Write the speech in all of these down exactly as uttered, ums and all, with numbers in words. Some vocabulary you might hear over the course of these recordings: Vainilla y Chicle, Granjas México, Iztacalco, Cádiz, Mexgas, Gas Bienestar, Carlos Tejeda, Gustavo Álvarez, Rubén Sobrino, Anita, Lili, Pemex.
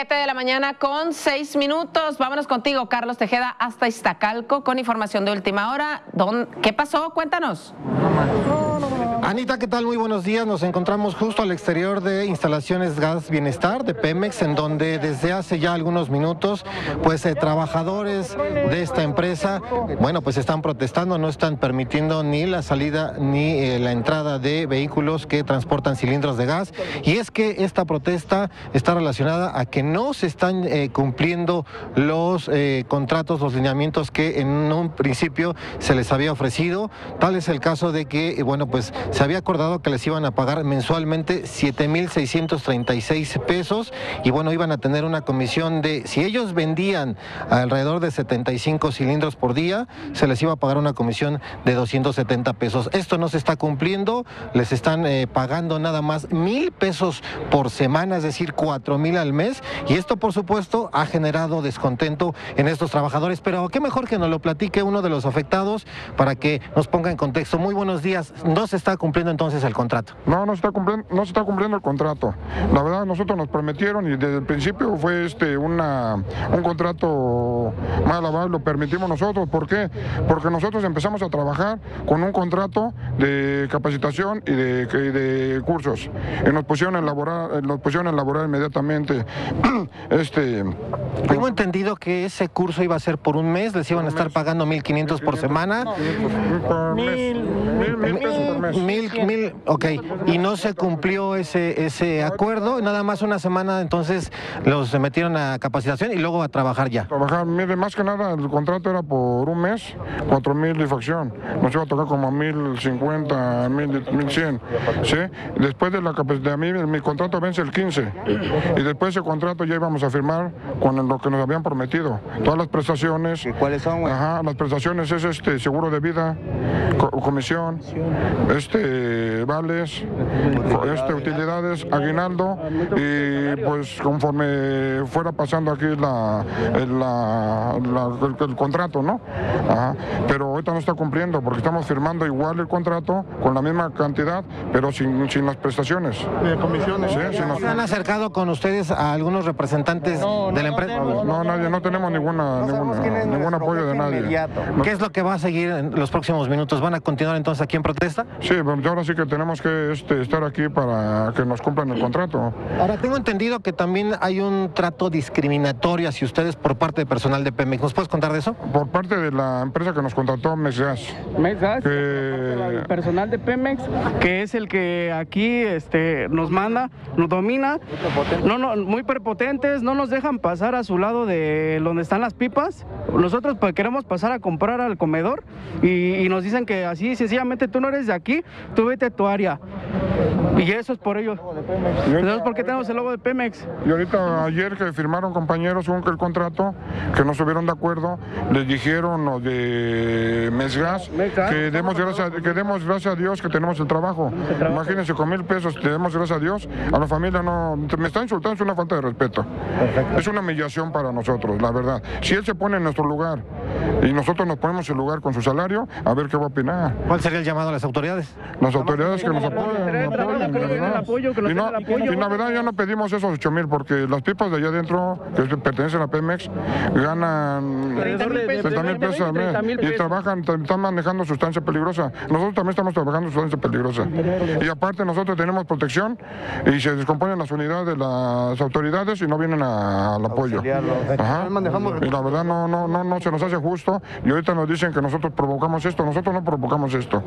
siete de la mañana con seis minutos. Vámonos contigo, Carlos Tejeda, hasta Iztacalco con información de última hora. Don, ¿qué pasó? Cuéntanos. Anita, ¿qué tal? Muy buenos días. Nos encontramos justo al exterior de instalaciones Gas Bienestar de Pemex, en donde desde hace ya algunos minutos, pues eh, trabajadores de esta empresa, bueno, pues están protestando, no están permitiendo ni la salida ni eh, la entrada de vehículos que transportan cilindros de gas. Y es que esta protesta está relacionada a que no se están eh, cumpliendo los eh, contratos, los lineamientos que en un principio se les había ofrecido. Tal es el caso de que, bueno, pues se había acordado que les iban a pagar mensualmente siete mil seiscientos treinta y seis pesos y bueno, iban a tener una comisión de, si ellos vendían alrededor de setenta y cinco cilindros por día, se les iba a pagar una comisión de doscientos setenta pesos. Esto no se está cumpliendo, les están eh, pagando nada más mil pesos por semana, es decir, cuatro mil al mes, y esto por supuesto ha generado descontento en estos trabajadores, pero qué mejor que nos lo platique uno de los afectados para que nos ponga en contexto. Muy buenos días, no se está cumpliendo entonces el contrato. No, no se está cumpliendo, no se está cumpliendo el contrato. La verdad, nosotros nos prometieron y desde el principio fue este una un contrato mal hablado, lo permitimos nosotros. ¿Por qué? Porque nosotros empezamos a trabajar con un contrato de capacitación y de, y de cursos. Y nos pusieron a elaborar, nos pusieron a elaborar inmediatamente. Este tengo entendido que ese curso iba a ser por un mes, les iban a estar pagando mil quinientos por semana. mil, mil, mil, mil, mil, ok, y no se cumplió ese ese acuerdo, nada más una semana, entonces los metieron a capacitación y luego a trabajar ya. Trabajar, mire, más que nada el contrato era por un mes, cuatro mil y facción, nos iba a tocar como a mil cincuenta, mil, mil cien, ¿sí? Después de la capacitación, a mí mi contrato vence el quince, y después ese contrato ya íbamos a firmar con lo que nos habían prometido, todas las prestaciones. ¿Y cuáles son? Ajá, las prestaciones es este seguro de vida, co comisión, este vales, este utilidades, aguinaldo, y pues conforme fuera pasando aquí la, la, la el, el contrato, ¿no? Ajá. Pero ahorita no está cumpliendo porque estamos firmando igual el contrato con la misma cantidad, pero sin, sin las prestaciones. ¿De comisiones? Sí, sin las... ¿Se han acercado con ustedes a algunos representantes no, no, de la empresa? No, no, nadie, no tenemos ninguna, no ninguna ningún apoyo de nadie. Inmediato. ¿Qué es lo que va a seguir en los próximos minutos? ¿Van a continuar entonces aquí en protesta? Sí, pues ahora sí que tenemos que este, estar aquí para que nos cumplan el contrato. Ahora, tengo entendido que también hay un trato discriminatorio hacia ustedes por parte de personal de Pemex. ¿Nos puedes contar de eso? Por parte de la empresa que nos contrató, Mexgas. Mexgas, que... personal de Pemex, que es el que aquí este, nos manda, nos domina. No, no, muy prepotentes, no nos dejan pasar a su lado de donde están las pipas. Nosotros queremos pasar a comprar al comedor y, y nos dicen que así sencillamente tú no eres de aquí, tú vete a tu área. Y eso es por ellos. Eso es porque tenemos el logo de Pemex. Y ahorita ayer que firmaron compañeros un, el contrato, que no estuvieron de acuerdo, les dijeron los de Mexgas que demos gracias a, que demos gracias a Dios que tenemos el trabajo. Imagínense, con mil pesos le demos gracias a Dios. A la familia no, me está insultando, es una falta de respeto. Es una humillación para nosotros, la verdad. Si él se pone en nuestro lugar y nosotros nos ponemos en lugar con su salario, a ver qué va a opinar. ¿Cuál sería el llamado a las autoridades? Las autoridades que nos apoyen. Que nos den el apoyo, que nos y no, den el apoyo. Y la verdad ya no pedimos esos ocho mil porque las pipas de allá adentro, que pertenecen a Pemex, ganan treinta mil pesos al mes y trabajan, están manejando sustancia peligrosa. Nosotros también estamos trabajando sustancia peligrosa. Y aparte nosotros tenemos protección y se descomponen las unidades de las autoridades y no vienen a, al apoyo. Ajá. Y la verdad no, no, no, no se nos hace justo y ahorita nos dicen que nosotros provocamos esto, nosotros no provocamos esto.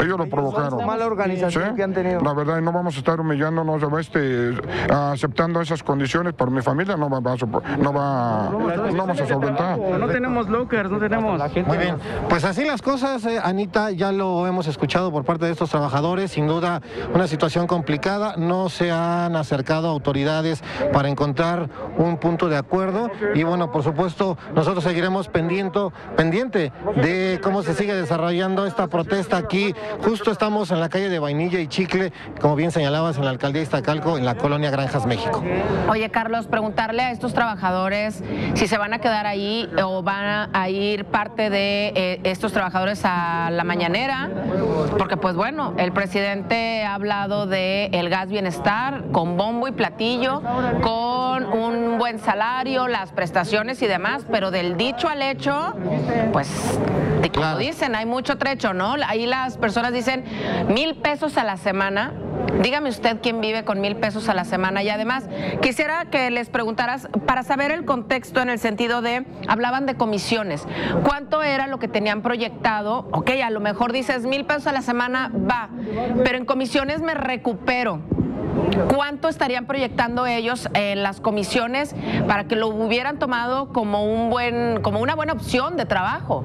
Ellos lo provocaron. Es mala organización, ¿sí?, que han tenido. La verdad, no vamos a estar humillándonos, este, aceptando esas condiciones, por mi familia no va, va, no va, no vamos a solventar. No tenemos lockers, no tenemos. Muy bien, pues así las cosas, eh, Anita, ya lo hemos escuchado por parte de estos trabajadores, sin duda una situación complicada, no se han acercado autoridades para encontrar un punto de acuerdo y bueno, por supuesto, nosotros seguiremos pendiente, pendiente de cómo se sigue desarrollando esta protesta aquí, justo estamos estamos en la calle de Vainilla y Chicle, como bien señalabas, en la alcaldía de Iztacalco, en la colonia Granjas México. Oye, Carlos, preguntarle a estos trabajadores si se van a quedar ahí o van a ir parte de eh, estos trabajadores a la mañanera, porque pues bueno, el presidente ha hablado de el Gas Bienestar con bombo y platillo, con un buen salario, las prestaciones y demás, pero del dicho al hecho, pues de como claro. dicen, hay mucho trecho, ¿no? Ahí las personas dicen mil pesos a la semana. Dígame usted quién vive con mil pesos a la semana. Y además, quisiera que les preguntaras, para saber el contexto en el sentido de, hablaban de comisiones, ¿cuánto era lo que tenían proyectado? Ok, a lo mejor dices mil pesos a la semana, va, pero en comisiones me recupero. ¿Cuánto estarían proyectando ellos en las comisiones para que lo hubieran tomado como un buen, como una buena opción de trabajo?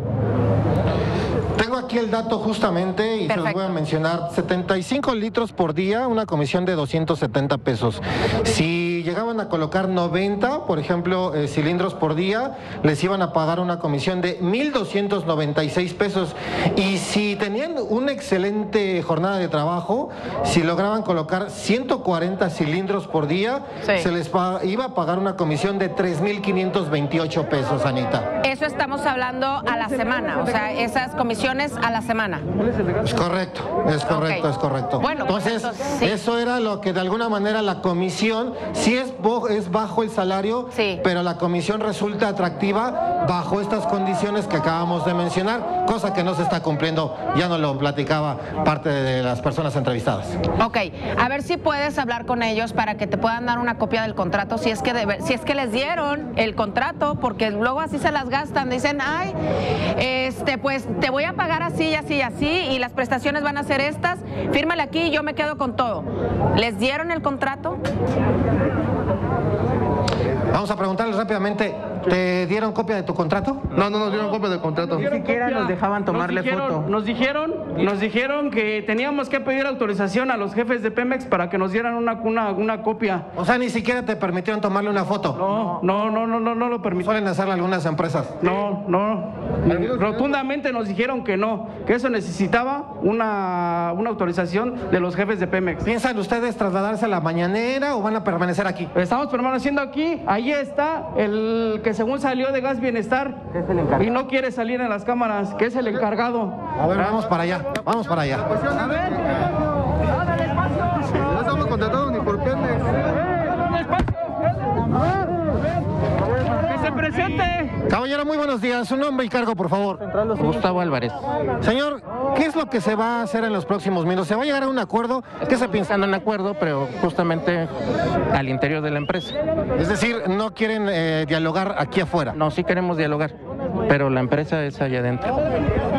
Tengo aquí el dato justamente y se los voy a mencionar. setenta y cinco litros por día, una comisión de doscientos setenta pesos. Si llegaban a colocar noventa, por ejemplo, eh, cilindros por día, les iban a pagar una comisión de mil doscientos noventa y seis pesos. Y si tenían una excelente jornada de trabajo, si lograban colocar ciento cuarenta cilindros por día, sí. se les iba a pagar una comisión de tres mil quinientos veintiocho pesos, Anita. Eso estamos hablando a la semana, o sea, esas comisiones a la semana. Es correcto, es correcto, okay. es correcto. Bueno, entonces, pues entonces sí. eso era lo que de alguna manera la comisión, sí es, es bajo el salario, sí. pero la comisión resulta atractiva bajo estas condiciones que acabamos de mencionar, cosa que no se está cumpliendo, ya no lo platicaba parte de las personas entrevistadas. Ok, a ver si puedes hablar con ellos para que te puedan dar una copia del contrato, si es que, de, si es que les dieron el contrato, porque luego así se las gastan, dicen, ay, este, pues te voy a pagar así, así, así, y las prestaciones van a ser estas, fírmale aquí y yo me quedo con todo. ¿Les dieron el contrato? Vamos a preguntarles rápidamente, ¿te dieron copia de tu contrato? No, no nos dieron copia de contrato. Ni siquiera nos dejaban tomarle foto. Nos dijeron, nos dijeron que teníamos que pedir autorización a los jefes de Pemex para que nos dieran una, una, una copia. O sea, ni siquiera te permitieron tomarle una foto. No, no, no, no, no, no lo permitieron. Suelen hacerlo algunas empresas. No, no. Rotundamente nos dijeron que no, que eso necesitaba una, una autorización de los jefes de Pemex. ¿Piensan ustedes trasladarse a la mañanera o van a permanecer aquí? Estamos permaneciendo aquí. Ahí está el que según salió de Gas Bienestar y no quiere salir en las cámaras, que es el encargado. A ver, vamos para allá, vamos para allá. A ver, no estamos contratados ni por Pemex. ¡Que se presente! Caballero, muy buenos días. Su nombre y cargo, por favor. Gustavo Álvarez. Señor, ¿qué es lo que se va a hacer en los próximos minutos? ¿Se va a llegar a un acuerdo? ¿Qué se piensa? En un acuerdo, pero justamente al interior de la empresa. Es decir, ¿no quieren eh, dialogar aquí afuera? No, sí queremos dialogar, pero la empresa es allá adentro.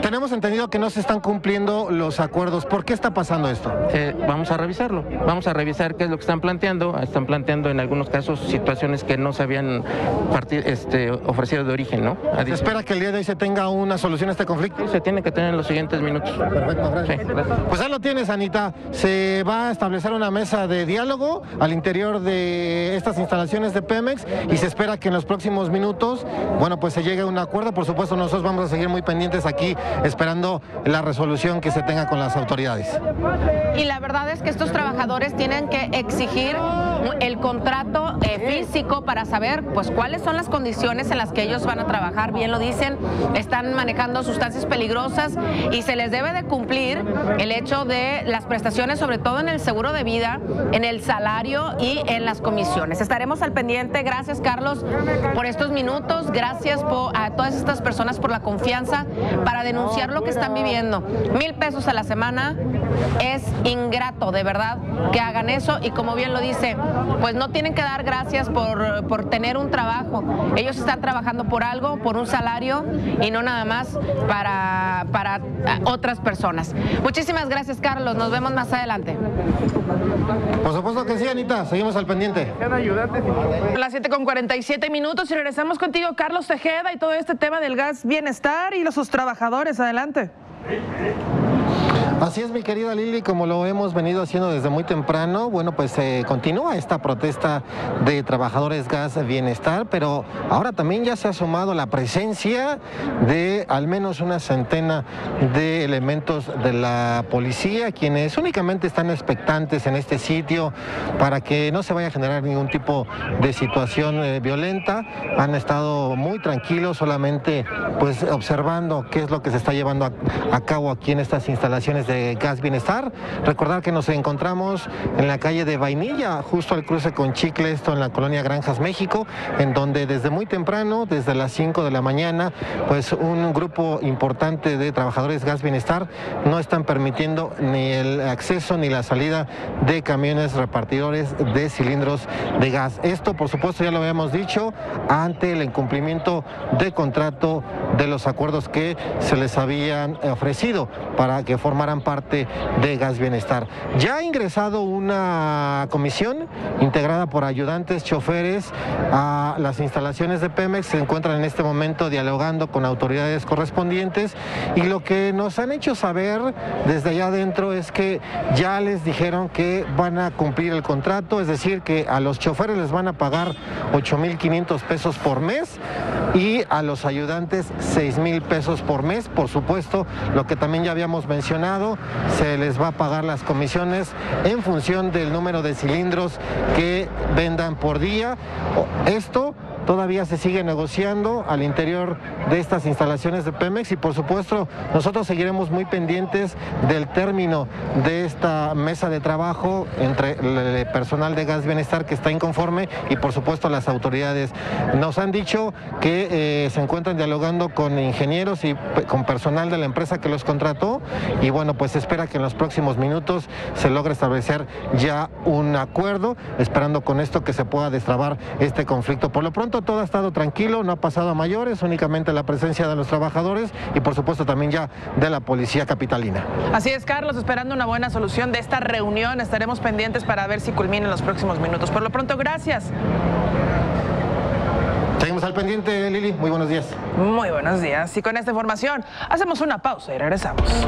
Tenemos entendido que no se están cumpliendo los acuerdos. ¿Por qué está pasando esto? Eh, vamos a revisarlo. Vamos a revisar qué es lo que están planteando. Están planteando en algunos casos situaciones que no se habían partid, este, ofrecido de origen, ¿no? ¿Se espera que el día de hoy se tenga una solución a este conflicto? Sí, se tiene que tener en los siguientes minutos. Perfecto, gracias. Sí, gracias. Pues ahí lo tienes, Anita. Se va a establecer una mesa de diálogo al interior de estas instalaciones de Pemex y se espera que en los próximos minutos, bueno, pues se llegue a un acuerdo. Por supuesto, nosotros vamos a seguir muy pendientes aquí, esperando la resolución que se tenga con las autoridades. Y la verdad es que estos trabajadores tienen que exigir el contrato eh, físico para saber pues cuáles son las condiciones en las que ellos van a trabajar. Bien lo dicen, están manejando sustancias peligrosas y se les debe de cumplir el hecho de las prestaciones, sobre todo en el seguro de vida, en el salario y en las comisiones. Estaremos al pendiente. Gracias, Carlos, por estos minutos. Gracias por, a todas estas personas por la confianza para denunciar lo que están viviendo. Mil pesos a la semana es ingrato, de verdad, que hagan eso. Y como bien lo dice, pues no tienen que dar gracias por, por tener un trabajo. Ellos están trabajando por algo, por un salario y no nada más para, para otras personas. Muchísimas gracias, Carlos. Nos vemos más adelante. Por supuesto que sí, Anita. Seguimos al pendiente. Las siete con cuarenta y siete minutos y regresamos contigo, Carlos Tejeda, y todo este tema del Gas Bienestar y los sus trabajadores. Adelante. Así es, mi querida Lili, como lo hemos venido haciendo desde muy temprano, bueno, pues eh, continúa esta protesta de trabajadores Gas Bienestar, pero ahora también ya se ha sumado la presencia de al menos una centena de elementos de la policía, quienes únicamente están expectantes en este sitio para que no se vaya a generar ningún tipo de situación eh, violenta. Han estado muy tranquilos, solamente pues observando qué es lo que se está llevando a, a cabo aquí en estas instalaciones de Gas Bienestar. Recordar que nos encontramos en la calle de Vainilla, justo al cruce con Chicle, esto en la colonia Granjas México, en donde desde muy temprano, desde las cinco de la mañana, pues un grupo importante de trabajadores Gas Bienestar no están permitiendo ni el acceso ni la salida de camiones repartidores de cilindros de gas. Esto, por supuesto, ya lo habíamos dicho, ante el incumplimiento de contrato de los acuerdos que se les habían ofrecido para que formaran parte de Gas Bienestar. Ya ha ingresado una comisión integrada por ayudantes, choferes, a las instalaciones de Pemex. Se encuentran en este momento dialogando con autoridades correspondientes, y lo que nos han hecho saber desde allá adentro es que ya les dijeron que van a cumplir el contrato, es decir, que a los choferes les van a pagar ocho mil quinientos pesos por mes y a los ayudantes seis mil pesos por mes. Por supuesto, lo que también ya habíamos mencionado, se les va a pagar las comisiones en función del número de cilindros que vendan por día. Esto todavía se sigue negociando al interior de estas instalaciones de Pemex, y por supuesto nosotros seguiremos muy pendientes del término de esta mesa de trabajo entre el personal de Gas Bienestar que está inconforme y por supuesto las autoridades. Nos han dicho que eh, se encuentran dialogando con ingenieros y con personal de la empresa que los contrató, y bueno, pues se espera que en los próximos minutos se logre establecer ya un acuerdo, esperando con esto que se pueda destrabar este conflicto. Por lo pronto todo ha estado tranquilo, no ha pasado a mayores, únicamente la presencia de los trabajadores y por supuesto también ya de la policía capitalina. Así es, Carlos, esperando una buena solución de esta reunión, estaremos pendientes para ver si culmina en los próximos minutos. Por lo pronto, gracias. Seguimos al pendiente, Lili, muy buenos días. Muy buenos días, y con esta información hacemos una pausa y regresamos.